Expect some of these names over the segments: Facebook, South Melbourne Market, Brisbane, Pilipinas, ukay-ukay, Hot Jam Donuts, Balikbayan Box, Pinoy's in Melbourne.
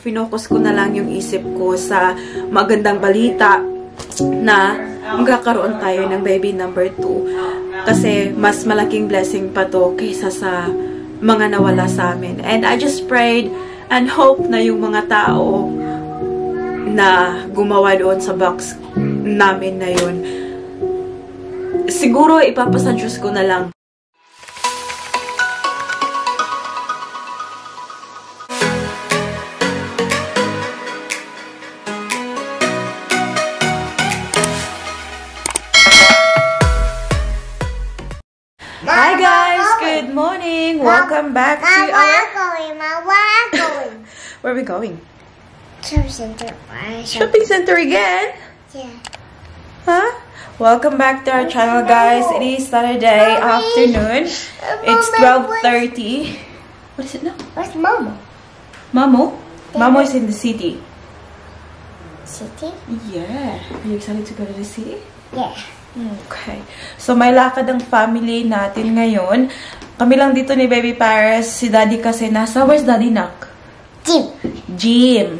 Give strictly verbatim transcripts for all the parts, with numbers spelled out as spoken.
Finokus ko na lang yung isip ko sa magandang balita na magkakaroon tayo ng baby number two. Kasi mas malaking blessing pa to kaysa sa mga nawala sa amin. And I just prayed and hope na yung mga tao na gumawa doon sa box namin na yun, siguro ipapasa Diyos ko na lang. Welcome back Mama, to our... Going, Mama, going. Where are we going? Shopping center. Shopping center again? Yeah. Huh? Welcome back to our channel, guys. It is Saturday Mommy. afternoon. Mama, it's twelve thirty. What is it now? Where's Momo? Momo? Momo is in the city. City? Yeah. Are you excited to go to the city? Yeah. Okay. So, may lakad ang family natin ngayon. Kami lang dito ni Baby Paris. Si Daddy kasi nasa... Where's Daddy, Nak? Gym. Gym.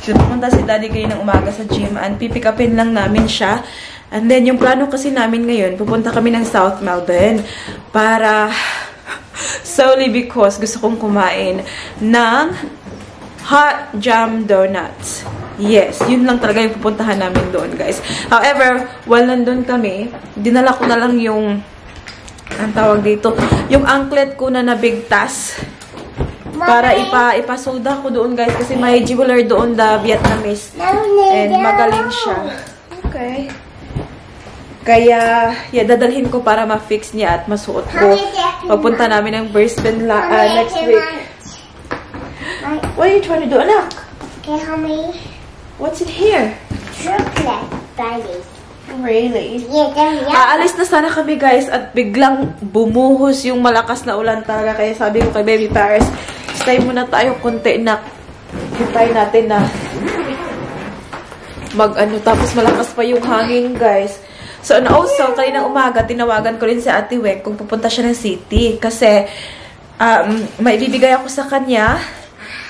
So, pumunta si Daddy kayo ng umaga sa gym and pipikapin lang namin siya. And then, yung plano kasi namin ngayon, pupunta kami ng South Melbourne para solely because gusto kong kumain ng Hot Jam Donuts. Yes, yun lang talaga yung pupuntahan namin doon, guys. However, while nandun kami, dinala ko na lang yung... ang tawag dito, yung anklet ko na nabigtas para ipa ipasolda ko doon, guys, kasi may jeweler doon na Vietnamese and magaling siya. Okay. Kaya, yeah, dadalhin ko para ma-fix niya at masuot ko. Papunta namin ng Brisbane la uh, next week. What are you trying to do, anak? Okay, mommy. What's in here? Chocolate bunny. Really? Yeah, yeah, yeah. Aalis na sana kami, guys, at biglang bumuhos yung malakas na ulan talaga. Kaya sabi ko kay Baby Paris, stay muna tayo konti na hintay natin na mag-ano. Tapos malakas pa yung hangin, guys. So, and also, kaninang umaga, tinawagan ko rin si Ate Weng kung pupunta siya ng city. Kasi, um, may ibibigay ako sa kanya.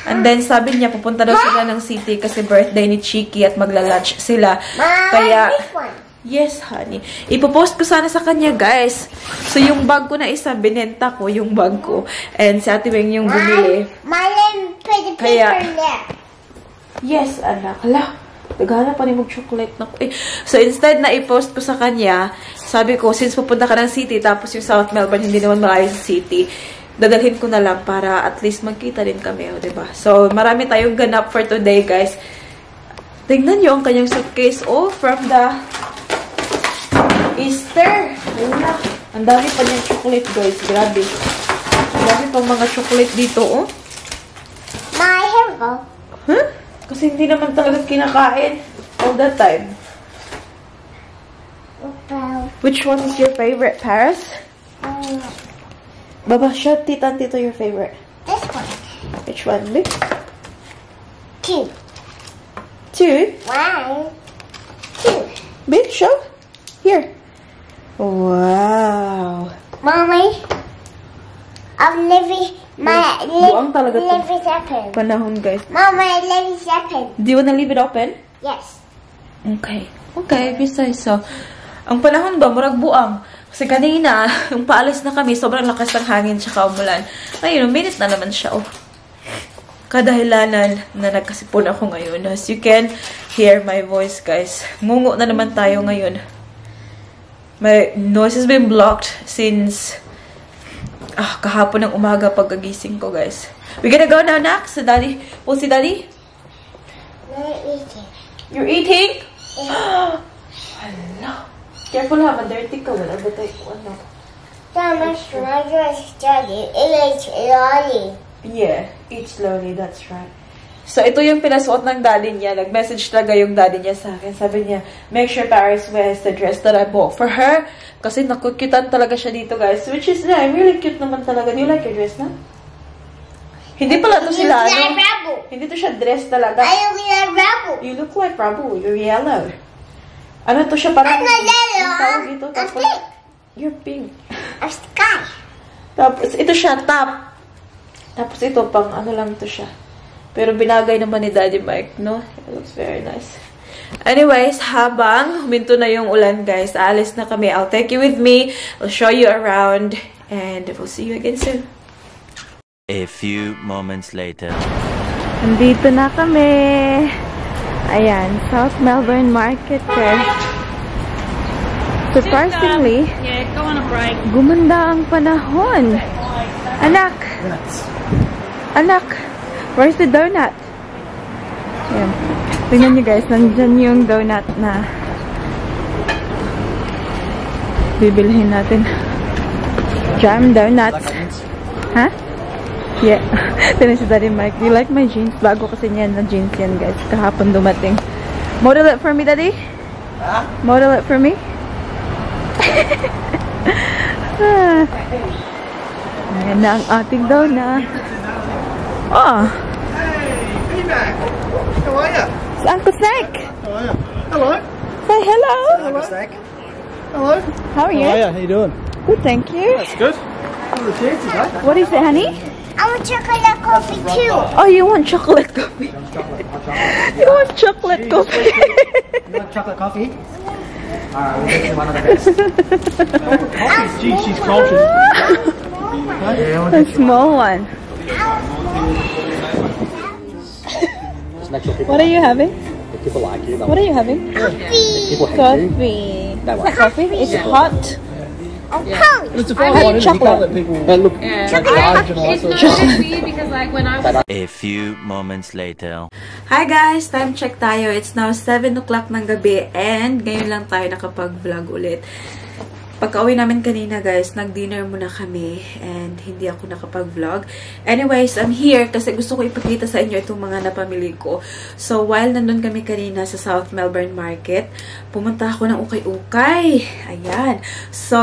And then, sabi niya, pupunta daw sila ng city kasi birthday ni Chiki at magla-lunch sila. Kaya... Yes, honey. Ipopost ko sana sa kanya, guys. So, yung bag ko na isa, binenta ko yung bag ko. And si Ate Weng yung bumili. Malin, pwede paper niya. Yes, anak. Hala, naghala pa rin mag-chocolate na ko. Eh. So, instead na ipost ko sa kanya, sabi ko, since pupunta ka ng city, tapos yung South Melbourne, hindi naman malayo sa city, dadalhin ko na lang para at least magkita rin kami, o, diba? So, marami tayong ganap for today, guys. Tingnan nyo ang kanyang suitcase, oh, from the... Easter! Ayun na. Ang dami pa niyang chocolate, guys. Grabe. Ang dami pang mga chocolate dito, oh. My hair, oh. Huh? Kasi hindi naman talaga kinakain all the time. Wow. Which one is your favorite, Paris? Um, Baba, show Tita and Tito your favorite. This one. Which one, Luke? Two. Two? One. Two. Big show. Here. Wow. Mommy, I'm living my li leave it open. Panahon, guys. Mommy, leave it open. Do you want to leave it open? Yes. Okay. Okay, besides so. Ang panahon ba, murag buang. Kasi kanina, yung paalis na kami, sobrang lakas ng hangin tsaka umulan. Ngayon, uminit na naman siya, oh. Kadahilanan na nagkasipon ako ngayon. As you can hear my voice, guys. Ngungo na naman tayo ngayon. My noise has been blocked since ah, kahapon ng umaga pagkagising ko, guys. We gonna go now, Nak? So, Daddy? Oh, si Daddy? We're eating. You're eating? Yeah. Hala. Careful, ha. Madirty ka. Wala ba tayo? Ano? Tama, sure. Just study. Eat slowly. Yeah. Eat slowly. That's right. So, ito yung pinasuot ng daddy niya. Nag-message talaga yung daddy niya sa akin. Sabi niya, make sure Paris wears the dress that I bought for her. Kasi nakukutan talaga siya dito, guys. Which is, yeah, really cute naman talaga. Do you like your dress, na? Hindi pala to sila, ano? Hindi to siya dress talaga. I look like Rabu. You look like Rabu. You're yellow. Ano to siya? Parang... I'm yellow. Dito, tapos, pink. You're pink. I'm sky. Tapos, ito siya, top. Tapos, ito, pang ano lang to siya. Pero binagay naman ni Daddy Mike, no? It looks very nice. Anyways, habang huminto na yung ulan, guys, alis na kami. I'll take you with me. I'll show you around. And we'll see you again soon. A few moments later. Nandito na kami. Ayan, South Melbourne Market. Surprisingly, yeah, go on a break. Gumanda ang panahon. Anak! Anak! Where's the donut? Ayan. Tingnan nyo guys, nandyan yung donut na bibilhin natin. Jam donuts. Huh? Yeah. Tignan si Daddy Mike. Do you like my jeans? Bago kasi niyan na jeans yan guys. Kahapon dumating. Model it for me, Daddy? Huh? Model it for me? Ayan na ang ating donut. Oh! Hey, P-Mac! How are you? It's Uncle Snack! How are you? Hello! Say hello! Hello, Uncle Snack. Hello! How are you? How are you? How you doing? Good, thank you. That's good. What is it, honey? I want chocolate coffee too. Oh, you want chocolate coffee? You want chocolate coffee? You want chocolate coffee? Alright, we'll get you one of the best. Gee, she's cultured. A small one. What are you having? People like you. What are you having? Coffee. Coffee. Coffee. Coffee? It's hot. Oh, yeah. It's a fun one, isn't it? You can't let people look yeah. like large and all that sort of stuff. Because like when I was... A few moments later. Hi guys! Time check tayo. It's now seven o'clock ng gabi and ngayon lang tayo nakapag-vlog ulit. Pagka-uwi namin kanina guys, nag-dinner muna kami and hindi ako nakapag-vlog. Anyways, I'm here kasi gusto ko ipakita sa inyo itong mga napamili ko. So, while nandun kami kanina sa South Melbourne Market, pumunta ako ng ukay-ukay. Ayan. So,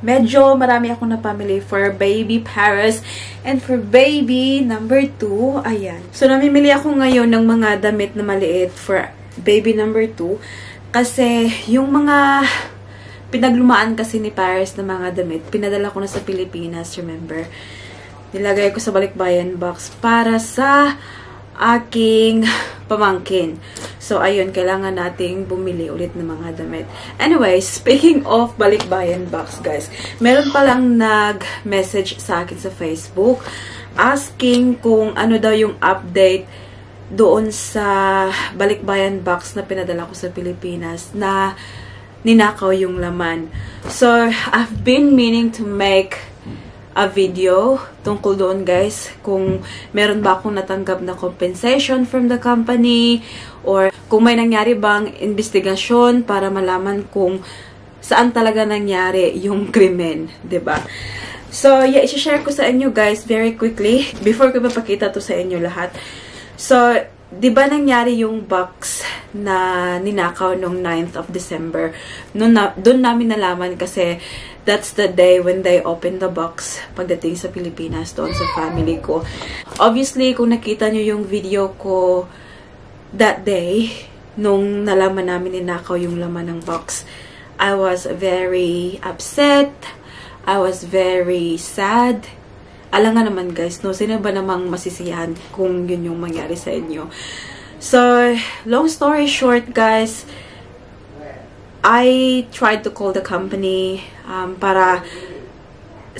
medyo marami akong napamili for baby Paris and for baby number two. Ayan. So, namimili ako ngayon ng mga damit na maliit for baby number two. Kasi, yung mga... pinaglumaan kasi ni Paris na mga damit. Pinadala ko na sa Pilipinas, remember? Nilagay ko sa Balikbayan Box para sa aking pamangkin. So, ayun, kailangan nating bumili ulit ng mga damit. Anyway, speaking of Balikbayan Box, guys, meron palang nag-message sa akin sa Facebook asking kung ano daw yung update doon sa Balikbayan Box na pinadala ko sa Pilipinas na ninakaw yung laman. So, I've been meaning to make a video tungkol doon, guys, kung meron ba akong natanggap na compensation from the company or kung may nangyari bang investigasyon para malaman kung saan talaga nangyari yung krimen, diba? So, yeah, isi-share ko sa inyo, guys, very quickly before ko mapakita to sa inyo lahat. So, diba nangyari yung box na ninakaw noong ninth of December? Noon na, doon namin nalaman kasi that's the day when they opened the box pagdating sa Pilipinas doon sa family ko. Obviously, kung nakita nyo yung video ko that day, nung nalaman namin ninakaw yung laman ng box, I was very upset. I was very sad. Alam nga naman guys, no? Sino ba namang masisiyahan kung yun yung mangyari sa inyo? So, long story short guys, I tried to call the company um, para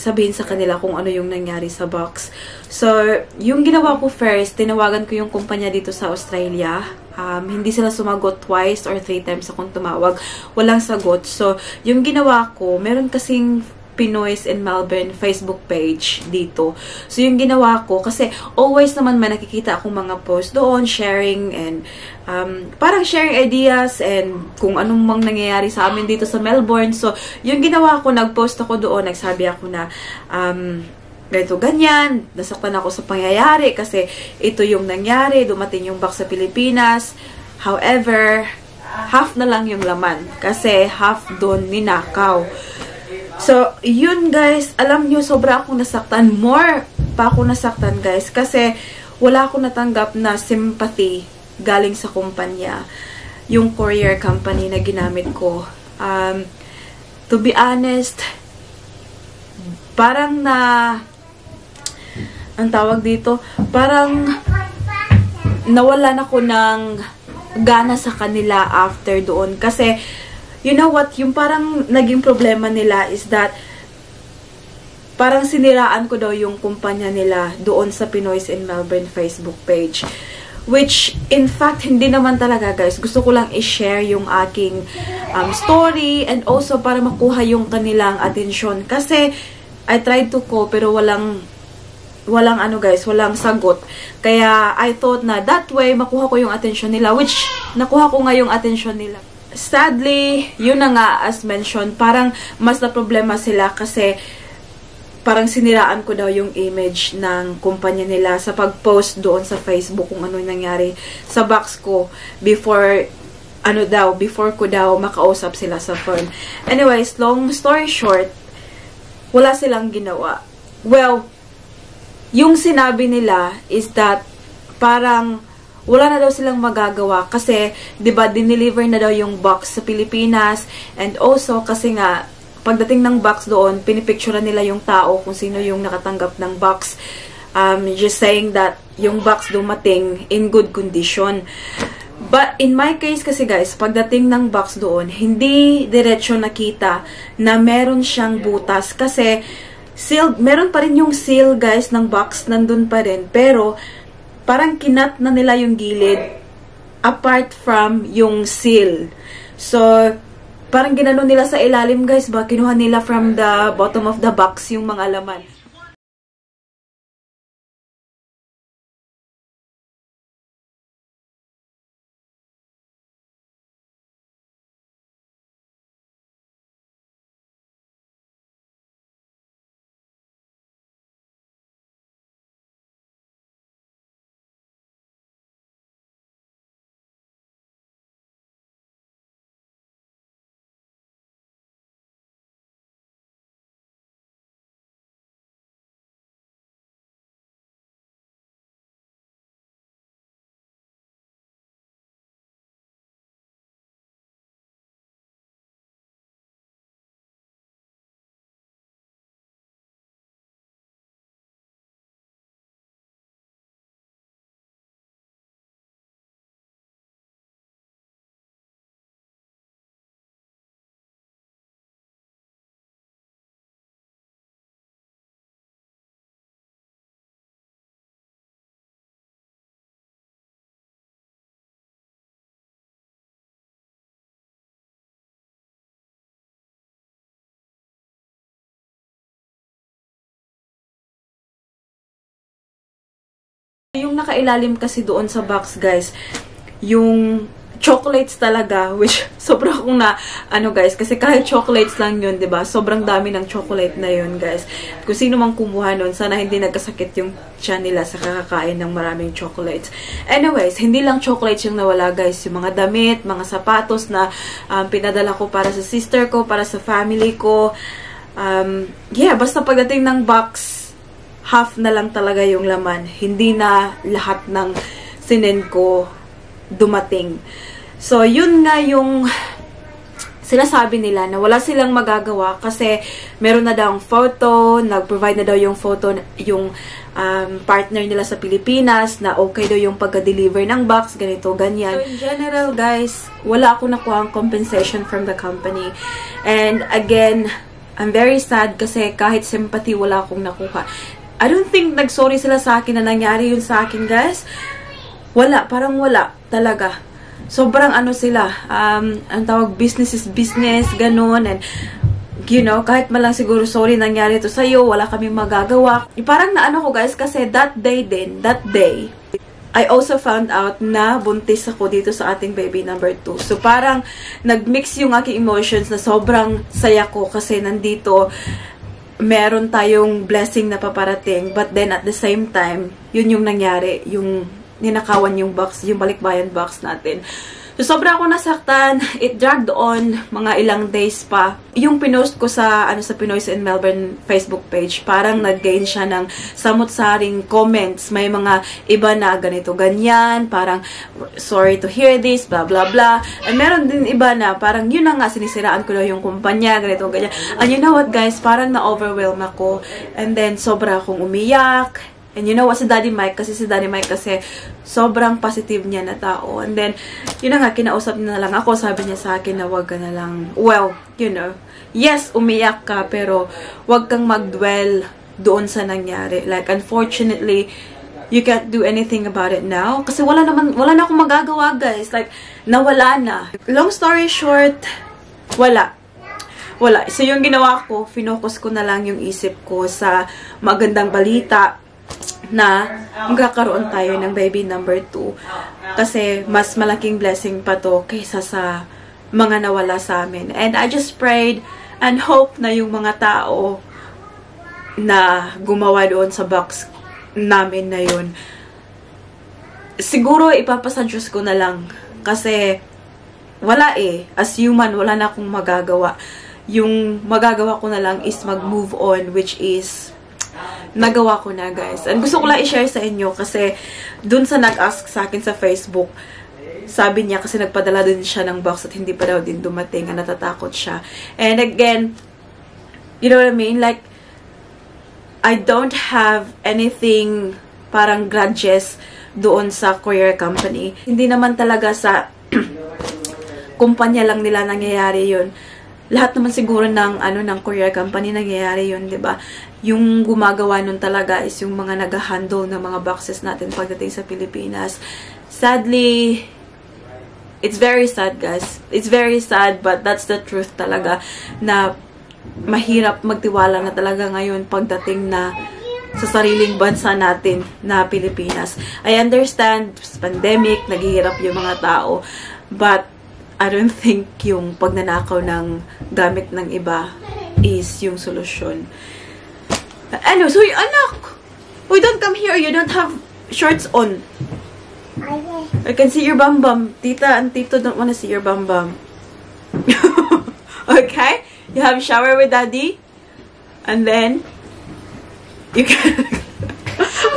sabihin sa kanila kung ano yung nangyari sa box. So, yung ginawa ko first, tinawagan ko yung kumpanya dito sa Australia. Um, hindi sila sumagot twice or three times akong tumawag. Walang sagot. So, yung ginawa ko, meron kasing... Pinoy's in Melbourne Facebook page dito. So, yung ginawa ko, kasi always naman may nakikita akong mga post doon, sharing and um, parang sharing ideas and kung anong mang nangyayari sa amin dito sa Melbourne. So, yung ginawa ko, nagpost ako doon, nagsabi ako na um, ganito, ganyan, nasaktan ako sa pangyayari kasi ito yung nangyari, dumating yung box sa Pilipinas. However, half na lang yung laman kasi half doon ninakaw. So, yun guys, alam nyo, sobra akong nasaktan. More pa ako nasaktan guys, kasi wala akong natanggap na sympathy galing sa kumpanya. Yung courier company na ginamit ko. Um, to be honest, parang na, ang tawag dito, parang nawalan ako ng gana sa kanila after doon. Kasi, you know what, yung parang naging problema nila is that parang siniraan ko daw yung kumpanya nila doon sa Pinoy's in Melbourne Facebook page. Which, in fact, hindi naman talaga, guys. Gusto ko lang i-share yung aking um, story and also para makuha yung kanilang atensyon. Kasi, I tried to call pero walang, walang ano, guys, walang sagot. Kaya, I thought na that way, makuha ko yung atensyon nila. Which, nakuha ko nga yung atensyon nila. Sadly, yun na nga, as mentioned, parang mas na problema sila kasi parang siniraan ko daw yung image ng kumpanya nila sa pag-post doon sa Facebook kung ano nangyari sa box ko before, ano daw, before ko daw makausap sila sa firm. Anyways, long story short, wala silang ginawa. Well, yung sinabi nila is that parang wala na daw silang magagawa kasi, di ba, dineliver na daw yung box sa Pilipinas and also kasi nga, pagdating ng box doon, pinipicture nila yung tao kung sino yung nakatanggap ng box. Um, just saying that yung box dumating in good condition. But in my case kasi guys, pagdating ng box doon, hindi diretso nakita na meron siyang butas. Kasi sealed, meron pa rin yung seal guys ng box, nandun pa rin. Pero parang kinat na nila yung gilid apart from yung seal. So, parang ginano nila sa ilalim, guys, ba? Kinuha nila from the bottom of the box yung mga laman. Yung nakailalim kasi doon sa box, guys, yung chocolates talaga, which sobrang akong na, ano guys, kasi kahit chocolates lang yun, diba? Sobrang dami ng chocolate na yun, guys. Kung sino mang kumuha nun, sana hindi nagkasakit yung tiyan nila sa kakakain ng maraming chocolates. Anyways, hindi lang chocolates yung nawala, guys. Yung mga damit, mga sapatos na um, pinadala ko para sa sister ko, para sa family ko. Um, yeah, basta pagdating ng box, half na lang talaga yung laman. Hindi na lahat ng sinen ko dumating. So, yun nga yung sinasabi nila na wala silang magagawa kasi meron na daw ang photo, nag-provide na daw yung photo, yung um, partner nila sa Pilipinas na okay daw yung pagka-deliver ng box, ganito, ganyan. So, in general, guys, wala ako nakuha ang compensation from the company. And, again, I'm very sad kasi kahit sympathy, wala akong nakuha. I don't think nag-sorry sila sa akin na nangyari yun sa akin, guys. Wala, parang wala talaga. Sobrang ano sila, um, ang tawag business is business, ganun. And, you know, kahit malang siguro sorry nangyari to sa'yo, wala kaming magagawa. Parang naano ko, guys, kasi that day din, that day, I also found out na buntis ako dito sa ating baby number two. So, parang nagmix yung aking emotions na sobrang saya ko kasi nandito meron tayong blessing na paparating. But then, at the same time, yun yung nangyari. Yung ninakawan yung box, yung Balikbayan box natin. So, sobra ako nasaktan. It dragged on mga ilang days pa. Yung pinost ko sa, ano, sa Pinoy's in Melbourne Facebook page, parang nag-gain siya ng samut-saring comments. May mga iba na ganito, ganyan. Parang, sorry to hear this, blah, blah, blah. And meron din iba na, parang, yun na nga, sinisiraan ko daw yung kumpanya, ganito, ganyan. And you know what, guys? Parang na-overwhelm ako. And then, sobra akong umiyak. And you know what, si Daddy Mike, kasi si Daddy Mike kasi sobrang positive niya na tao. And then, yun na nga, kinausap niya na lang ako. Sabi niya sa akin na wag ka na lang, well, you know, yes, umiyak ka, pero wag kang mag-dwell doon sa nangyari. Like, unfortunately, you can't do anything about it now. Kasi wala naman, wala na akong magagawa, guys. Like, nawala na. Long story short, wala. Wala. So, yung ginawa ko, finocus ko na lang yung isip ko sa magandang balita na magkakaroon tayo ng baby number two. Kasi, mas malaking blessing pa to kaysa sa mga nawala sa amin. And I just prayed and hope na yung mga tao na gumawa doon sa box namin na yun, siguro ipapasa Diyos ko na lang. Kasi, wala eh. As human, wala na akong magagawa. Yung magagawa ko na lang is mag-move on, which is nagawa ko na, guys. And gusto ko lang i-share sa inyo kasi dun sa nag-ask sa akin sa Facebook, sabi niya kasi nagpadala din siya ng box at hindi pa daw din dumating, natatakot siya. And again, you know what I mean? Like, I don't have anything parang grudges doon sa courier company. Hindi naman talaga sa kumpanya lang nila nangyayari yun. Lahat naman siguro ng ano ng courier company nangyayari yun, 'di ba? Yung gumagawa nun talaga is yung mga nag-handle ng mga boxes natin pagdating sa Pilipinas. Sadly, it's very sad, guys. It's very sad, but that's the truth talaga na mahirap magtiwala na talaga ngayon pagdating na sa sariling bansa natin na Pilipinas. I understand pandemic, naghihirap yung mga tao, but I don't think yung pagnanakaw ng gamit ng iba is yung solusyon. Ano? So, anak! We don't come here. You don't have shorts on. I can see your bum-bum. Tita and Tito don't wanna see your bum-bum. Okay? You have a shower with Daddy. And then, you can...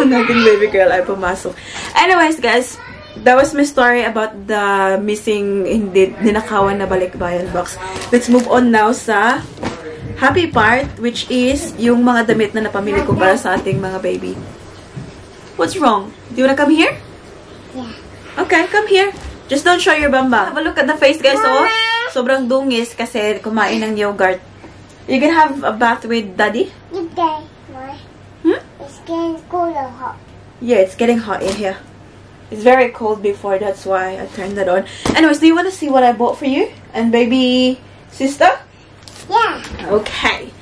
Nothing, baby girl. Ay, pumasok. Anyways, guys. That was my story about the missing, hindi, ninakawan na Balikbayan box. Let's move on now sa happy part, which is yung mga damit na napamili ko para sa ating mga baby. What's wrong? Do you wanna come here? Yeah. Okay, come here. Just don't show your bamba. Have a look at the face, guys. Oh, sobrang dungis kasi kumain ng yogurt. You can have a bath with Daddy? Okay. Hmm? It's getting cold or hot. Yeah, it's getting hot in here. It's very cold before, that's why I turned that on. Anyways, do you want to see what I bought for you and baby sister? Yeah. Okay.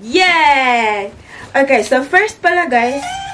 Yay! Okay, so first pala, guys,